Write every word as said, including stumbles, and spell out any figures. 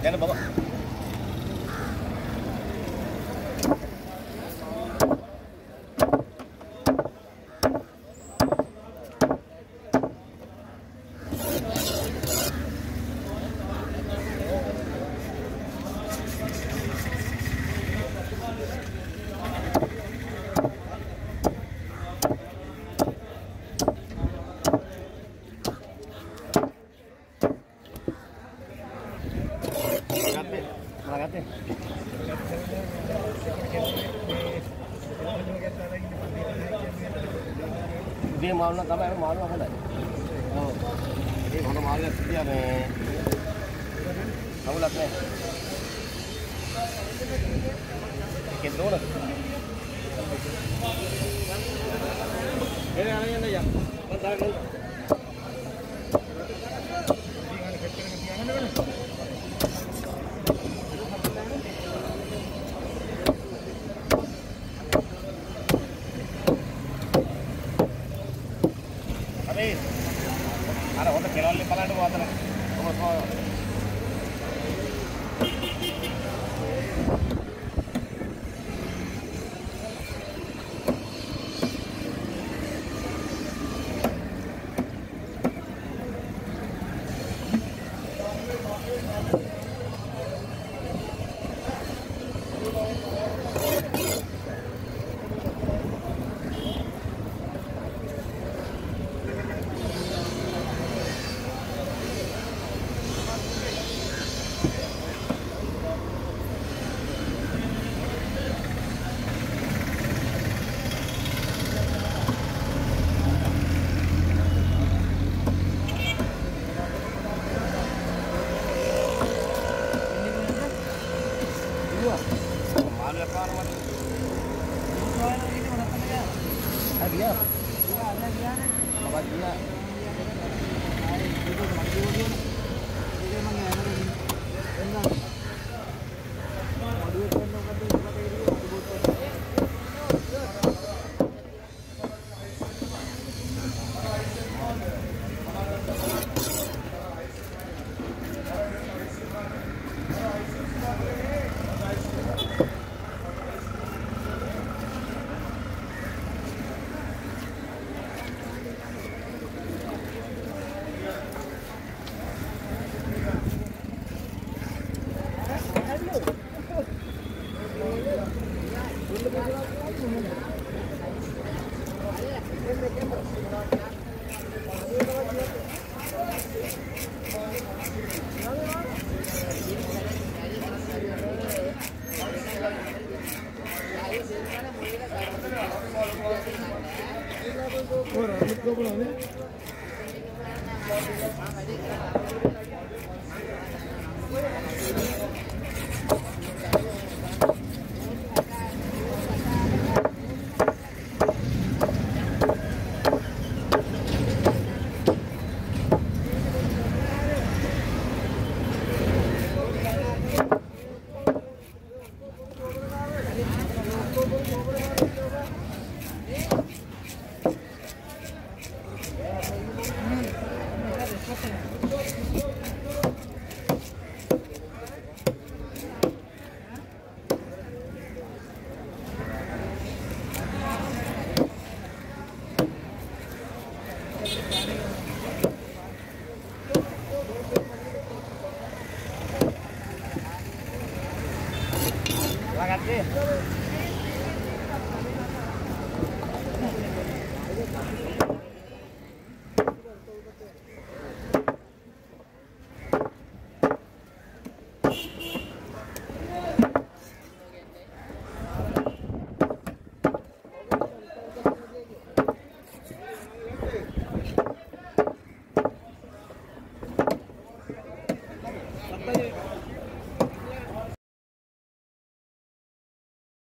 Jangan bawa. Dia mau nak tambah mau nak apa? Oh, ini kalau mau lihat dia nih, kamu lihat nih, kita dulu. Ini anaknya nih ya, bentar dulu. Ada orang keluar lepas ada buat apa? Kamu tahu? Dia, ada dia, bawa dia. Itu macam tu dia. Dia mana ada ni? Enam. Dua enam kali dua kali dua kali dua kali. Terima kasih.